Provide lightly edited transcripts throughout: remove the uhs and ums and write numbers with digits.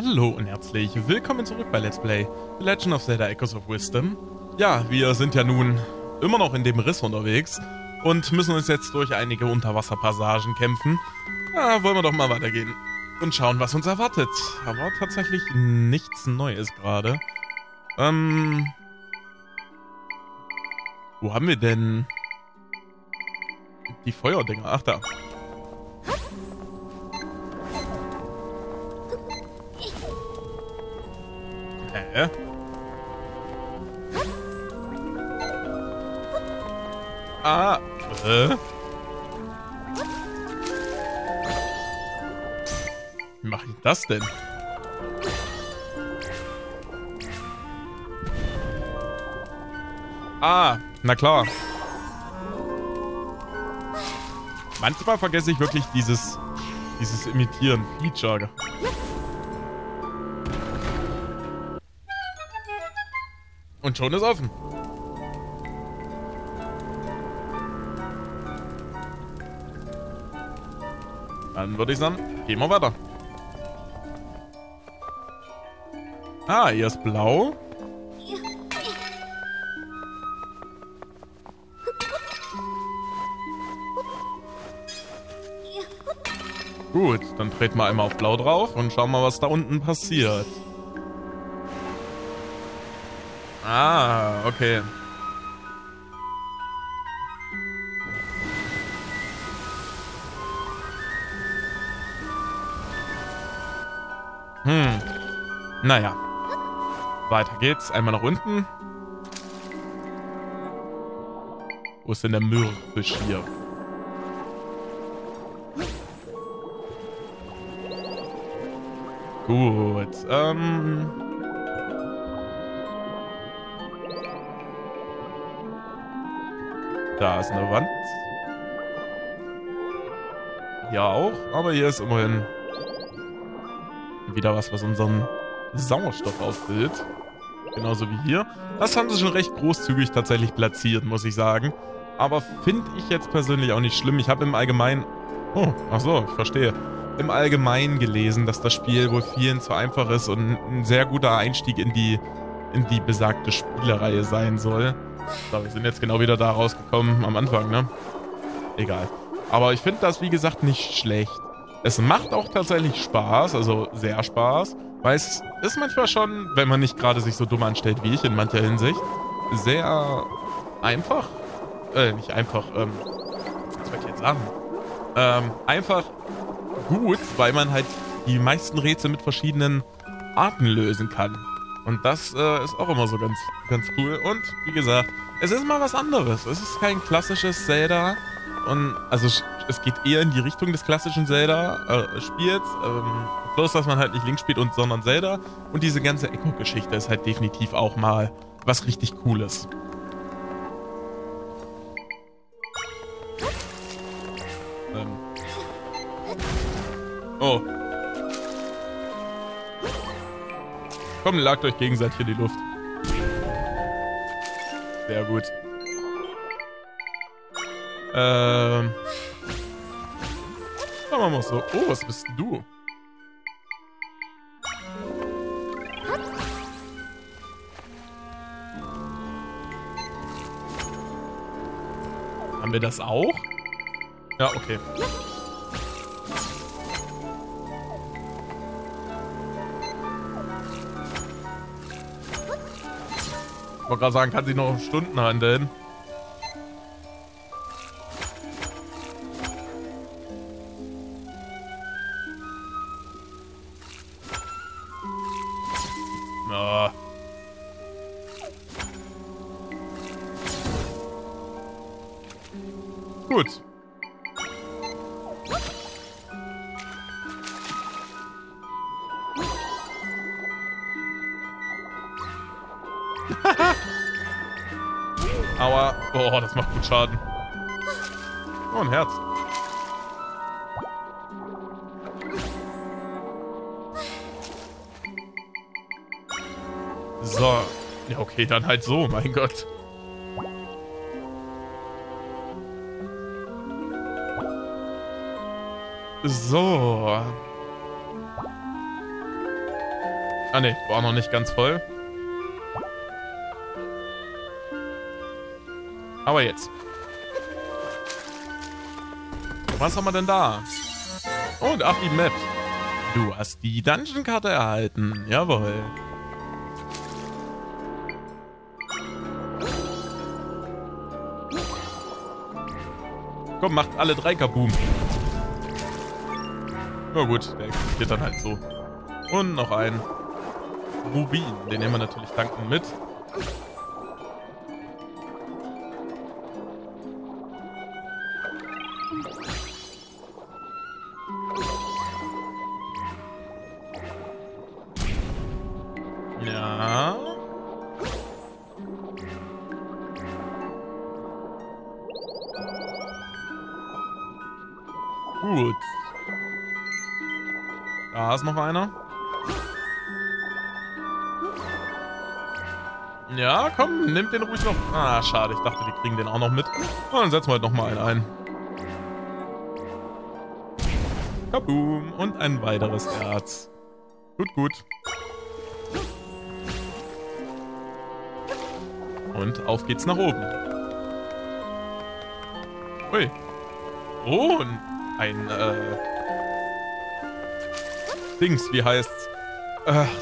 Hallo und herzlich willkommen zurück bei Let's Play The Legend of Zelda Echoes of Wisdom. Ja, wir sind ja nun immer noch in dem Riss unterwegs und müssen uns jetzt durch einige Unterwasserpassagen kämpfen. Da wollen wir doch mal weitergehen und schauen, was uns erwartet. Aber tatsächlich nichts Neues gerade. Wo haben wir denn die Feuerdinger? Ach, da. Hä? Ah. Wie mache ich das denn? Ah, na klar. Manchmal vergesse ich wirklich dieses Imitieren-Feature. Und schon ist offen. Dann würde ich sagen, gehen wir weiter. Ah, hier ist blau. Gut, dann treten wir einmal auf blau drauf und schauen mal, was da unten passiert. Ah, okay. Naja. Weiter geht's. Einmal nach unten. Wo ist denn der Mammfisch hier? Gut, Da ist eine Wand. Ja auch, aber hier ist immerhin wieder was unseren Sauerstoff auffüllt. Genauso wie hier. Das haben sie schon recht großzügig tatsächlich platziert, muss ich sagen. Aber finde ich jetzt persönlich auch nicht schlimm. Ich habe im Allgemeinen... Oh, ach so, ich verstehe. Im Allgemeinen gelesen, dass das Spiel wohl vielen zu einfach ist und ein sehr guter Einstieg in die besagte Spielereihe sein soll. So, wir sind jetzt genau wieder da rausgekommen am Anfang, ne? Egal. Aber ich finde das, wie gesagt, nicht schlecht. Es macht auch tatsächlich Spaß, also sehr Spaß, weil es ist manchmal schon, wenn man nicht gerade sich so dumm anstellt wie ich in mancher Hinsicht, sehr einfach. Nicht einfach, was soll ich jetzt sagen? Einfach gut, weil man halt die meisten Rätsel mit verschiedenen Arten lösen kann. Und das ist auch immer so ganz cool. Und wie gesagt, es ist mal was anderes. Es ist kein klassisches Zelda. Und also es geht eher in die Richtung des klassischen Zelda-Spiels. Bloß, dass man halt nicht Link spielt, sondern Zelda. Und diese ganze Echo-Geschichte ist halt definitiv auch mal was richtig Cooles. Oh. Komm, lagt euch gegenseitig in die Luft. Sehr gut. Machen wir mal so. Oh, was bist denn du? Haben wir das auch? Ja, okay. Ich wollte gerade sagen, kann sich noch um Stunden handeln. Na. Gut. Aua. Oh, das macht gut Schaden. Oh, ein Herz. So. Ja, okay, dann halt so, mein Gott. So. Ah ne, war noch nicht ganz voll. Aber jetzt. Was haben wir denn da? Und ach, die Map. Du hast die Dungeon-Karte erhalten. Jawohl. Komm, macht alle drei kaboom. Na gut, der geht dann halt so. Und noch ein Rubin. Den nehmen wir natürlich dankend mit. Ja. Gut. Da ist noch einer. Ja, komm, nimmt den ruhig noch. Ah, schade, ich dachte, wir kriegen den auch noch mit. Und dann setzen wir halt nochmal einen ein. Kaboom. Und ein weiteres Erz. Gut, gut. Und auf geht's nach oben. Ui. Oh, ein, Dings, wie heißt's?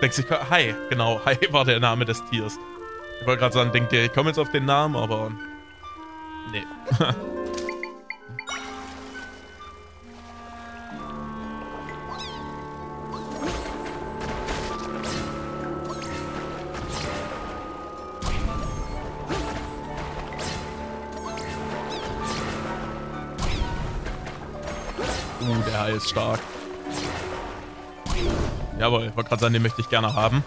Lexika. Hai, genau. Hai war der Name des Tiers. Ich wollte gerade sagen, denkt ihr, ich komme jetzt auf den Namen, aber... Nee. Der Hai ist stark. Jawohl, ich wollte gerade sagen, den möchte ich gerne haben.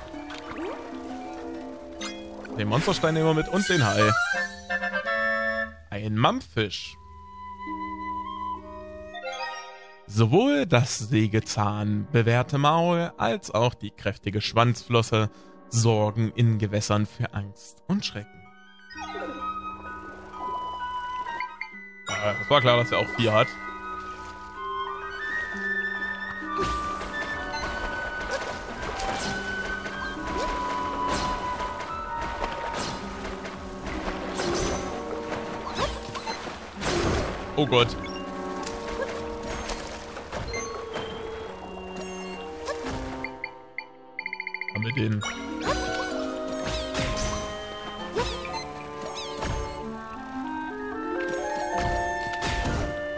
Den Monsterstein nehmen wir mit und den Hai. Ein Mammfisch. Sowohl das Sägezahn, bewährte Maul, als auch die kräftige Schwanzflosse sorgen in Gewässern für Angst und Schrecken. Es war klar, dass er auch 4 hat. Oh Gott. Haben wir den?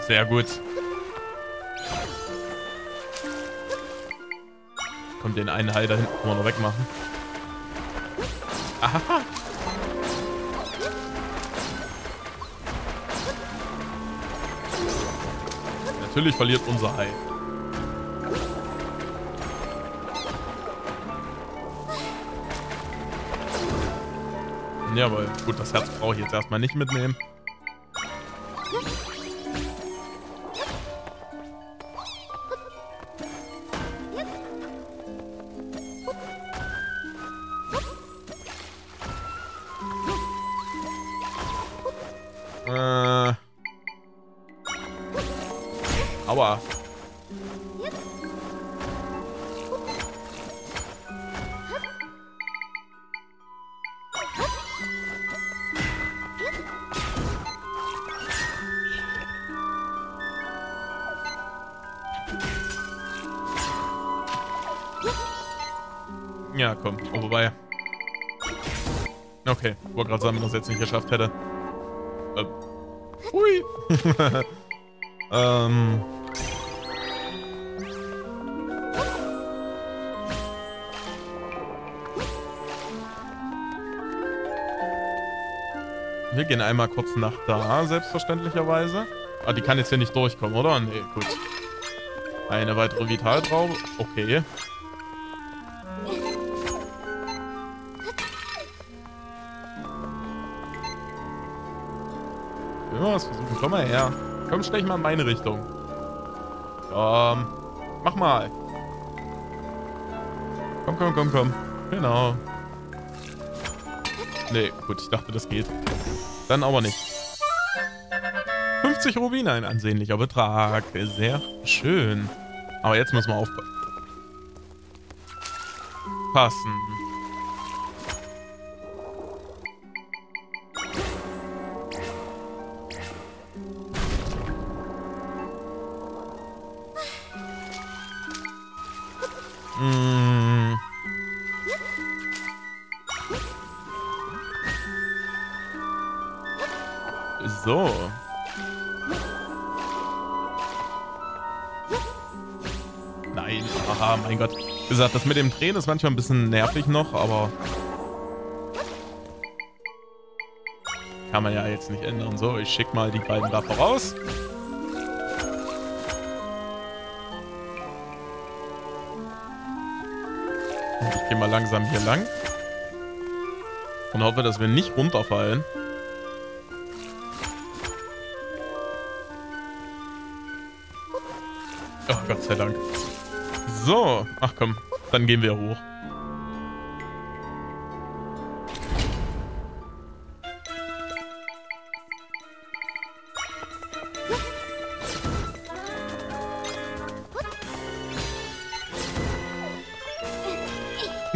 Sehr gut. Kommt den einen Hai da hinten, können wir noch wegmachen. Aha. Natürlich verliert unser Hai. Jawohl. Gut, das Herz brauche ich jetzt erstmal nicht mitnehmen. Aua. Ja, komm, oh, vorbei. Okay, ich wollte gerade sagen, wenn ich das jetzt nicht geschafft hätte. Hui. Wir gehen einmal kurz nach da, selbstverständlicherweise. Ah, die kann jetzt hier nicht durchkommen, oder? Nee, gut. Eine weitere Vitaltraube. Okay. Ja, das versuchen. Komm mal her. Komm, stell ich mal in meine Richtung. Komm. Mach mal. Komm, komm, komm, komm. Genau. Nee, gut, ich dachte, das geht. Dann aber nicht. 50 Rubine, ein ansehnlicher Betrag. Sehr schön. Aber jetzt müssen wir aufpassen. aufpassen. So. Nein, aha, mein Gott. Wie gesagt, das mit dem Drehen ist manchmal ein bisschen nervig noch, aber kann man ja jetzt nicht ändern. So, ich schick mal die beiden da voraus. Ich gehe mal langsam hier lang und hoffe, dass wir nicht runterfallen. Oh, Gott sei Dank. So, ach komm, dann gehen wir hoch.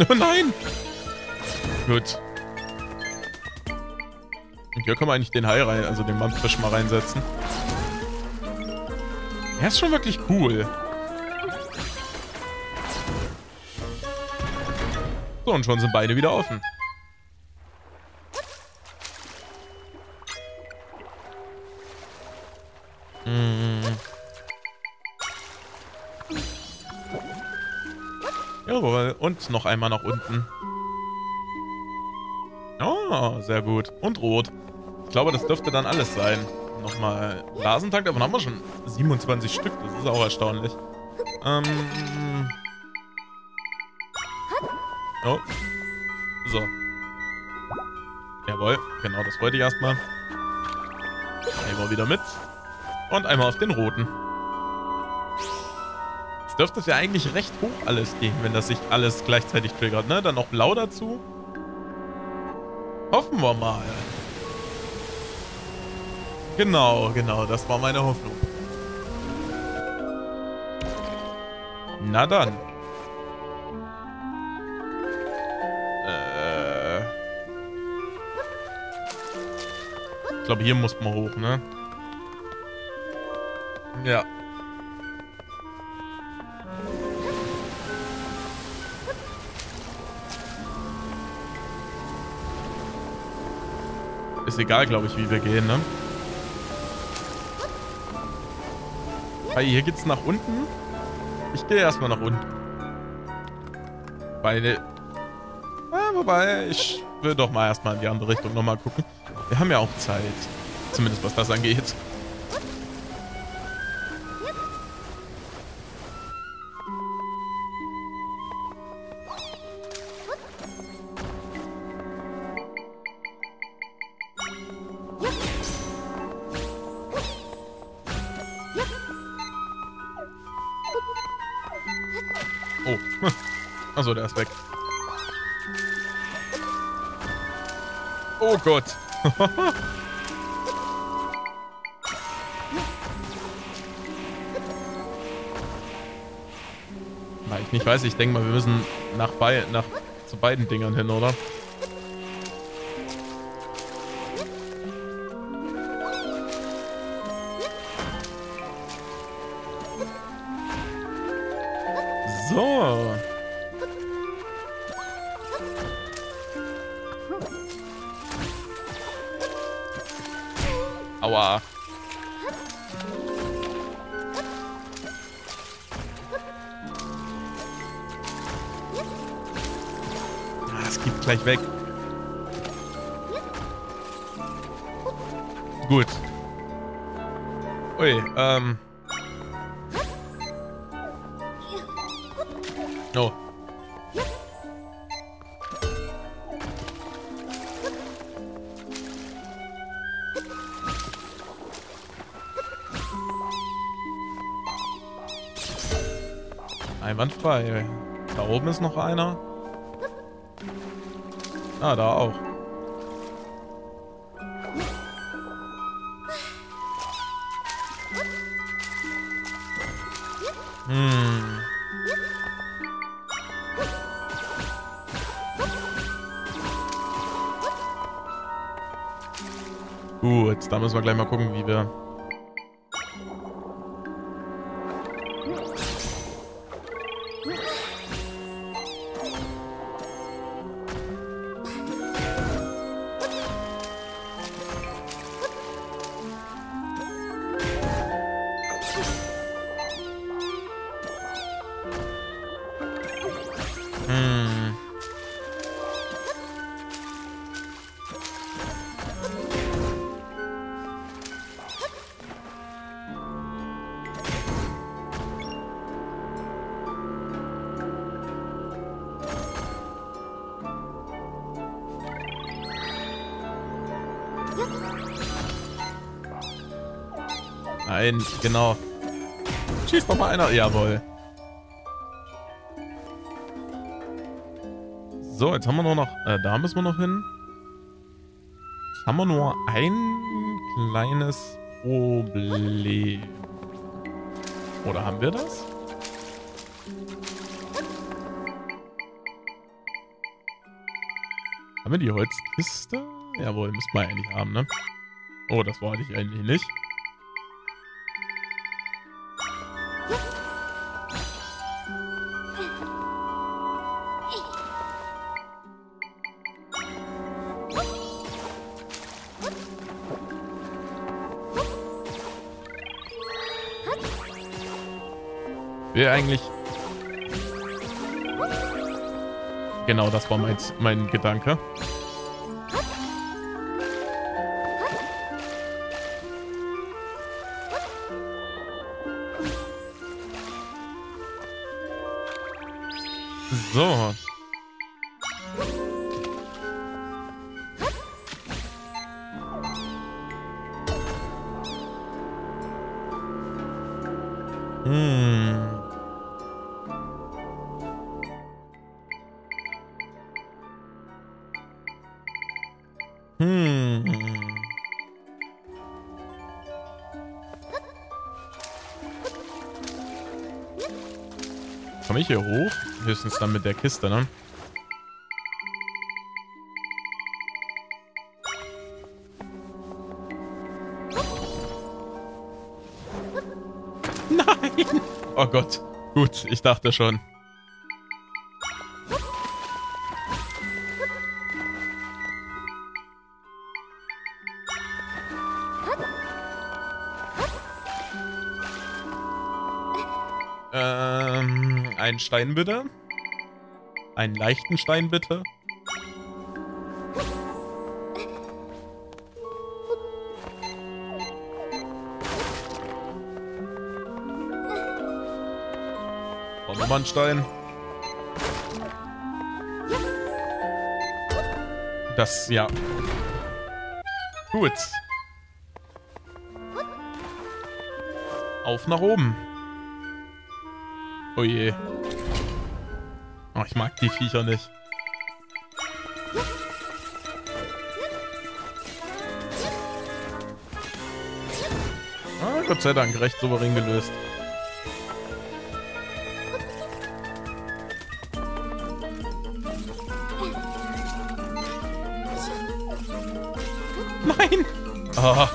Oh nein! Gut. Und hier können wir eigentlich den Hai rein, also den Mammfisch mal reinsetzen. Er ist schon wirklich cool. So, und schon sind beide wieder offen. Jawohl, und noch einmal nach unten. Oh, sehr gut. Und rot. Ich glaube, das dürfte dann alles sein. Nochmal Blasentank, davon haben wir schon 27 Stück, das ist auch erstaunlich. Oh. So. Jawohl, genau, das wollte ich erstmal. Einmal wieder mit. Und einmal auf den roten. Jetzt dürfte es ja eigentlich recht hoch alles gehen, wenn das sich alles gleichzeitig triggert, ne? Dann noch blau dazu. Hoffen wir mal. Genau, genau, das war meine Hoffnung. Na dann. Ich glaube, hier muss man hoch, ne? Ja. Ist egal, glaube ich, wie wir gehen, ne? Hier geht's nach unten. Ich gehe erstmal nach unten. Beide. Ah, wobei, ich will doch mal erstmal in die andere Richtung nochmal gucken. Wir haben ja auch Zeit. Zumindest was das angeht. Achso, der ist weg. Oh Gott. Na, ich nicht weiß, ich denke mal, wir müssen zu beiden Dingern hin, oder? So. Aua. Es geht gleich weg. Gut. Ui, Oh. Einwandfrei. Da oben ist noch einer. Ah, da auch. Gut, da müssen wir gleich mal gucken, wie wir... Nein, genau. Schießt noch mal einer. Jawohl. So, jetzt haben wir nur noch... da müssen wir noch hin. Jetzt haben wir nur ein kleines Problem. Oder haben wir das? Haben wir die Holzkiste? Jawohl, müssen wir eigentlich haben, ne? Oh, das wollte ich eigentlich nicht. Will eigentlich... Genau, das war mein Gedanke. So. Komme ich hier hoch? Höchstens dann mit der Kiste, ne? Nein! Oh Gott. Gut, ich dachte schon. Einen Stein bitte. Einen leichten Stein bitte. Brauchen wir mal einen Stein. Das, ja. Gut. Auf nach oben. Oh je. Oh, ich mag die Viecher nicht. Ah, Gott sei Dank, recht souverän gelöst. Nein! Ah.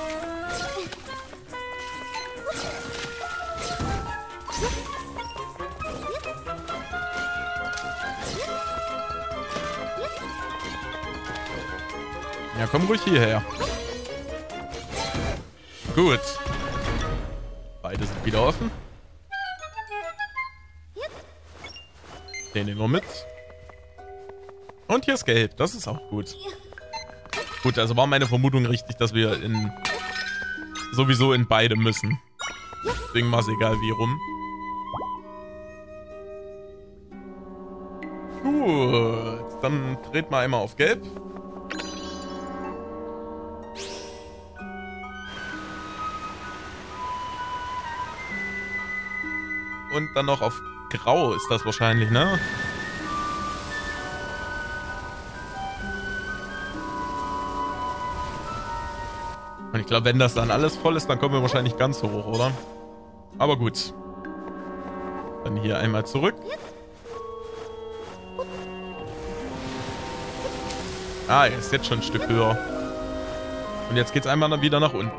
Ja, komm ruhig hierher. Gut. Beide sind wieder offen. Den nehmen wir mit. Und hier ist Geld. Das ist auch gut. Gut, also war meine Vermutung richtig, dass wir sowieso in beide müssen. Deswegen war es egal wie rum. Gut. Dann dreht mal einmal auf Gelb. Und dann noch auf Grau ist das wahrscheinlich, ne? Und ich glaube, wenn das dann alles voll ist, dann kommen wir wahrscheinlich ganz hoch, oder? Aber gut. Dann hier einmal zurück. Ah, er ist jetzt schon ein Stück höher. Und jetzt geht's einmal wieder nach unten.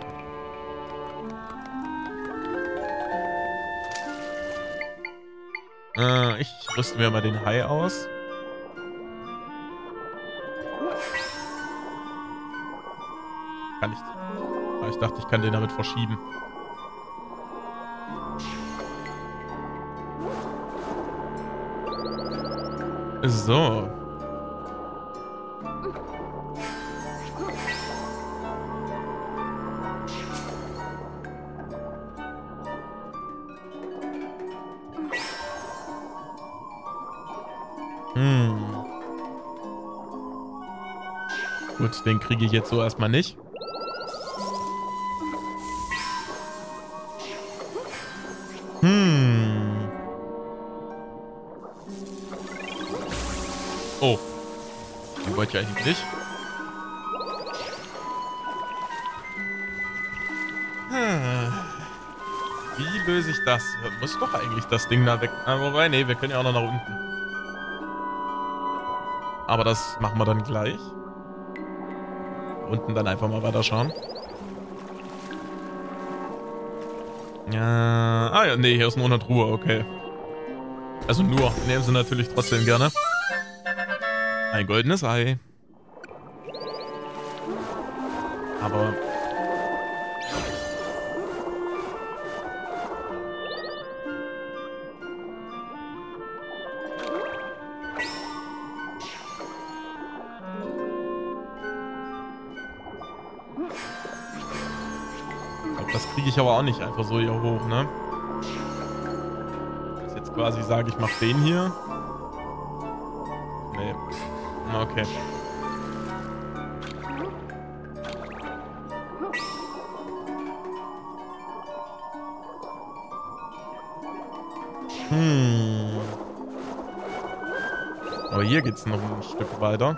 Ich rüste mir mal den Hai aus. Kann ich. Aber ich dachte, ich kann den damit verschieben. So. Gut, den kriege ich jetzt so erstmal nicht. Oh. Den wollte ich eigentlich nicht. Wie löse ich das? Ich muss doch eigentlich das Ding da weg. Wobei, nee, wir können ja auch noch nach unten. Aber das machen wir dann gleich. Unten dann einfach mal weiter schauen. Ja, nee, hier ist nur eine Truhe, okay. Also nur, nehmen sie natürlich trotzdem gerne. Ein goldenes Ei. Aber... das kriege ich aber auch nicht einfach so hier hoch, ne? Dass jetzt quasi sage, ich mache den hier. Nee. Okay. Aber hier geht's noch ein Stück weiter.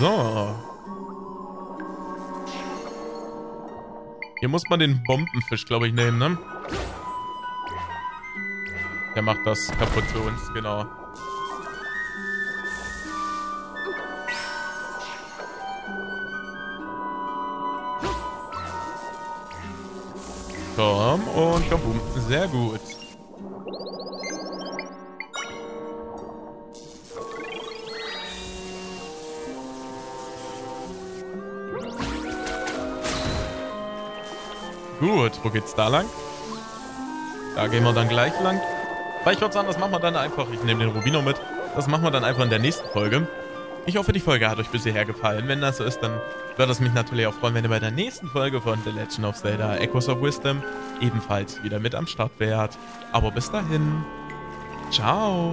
So. Hier muss man den Bombenfisch, glaube ich, nehmen, ne? Der macht das kaputt für uns, genau. Komm und kaboom. Sehr gut. Gut, wo geht's da lang? Da gehen wir dann gleich lang. Weil ich würde sagen, das machen wir dann einfach, ich nehme den Rubino mit, das machen wir dann einfach in der nächsten Folge. Ich hoffe, die Folge hat euch bis hierher gefallen. Wenn das so ist, dann würde es mich natürlich auch freuen, wenn ihr bei der nächsten Folge von The Legend of Zelda Echoes of Wisdom ebenfalls wieder mit am Start wärt. Aber bis dahin, ciao!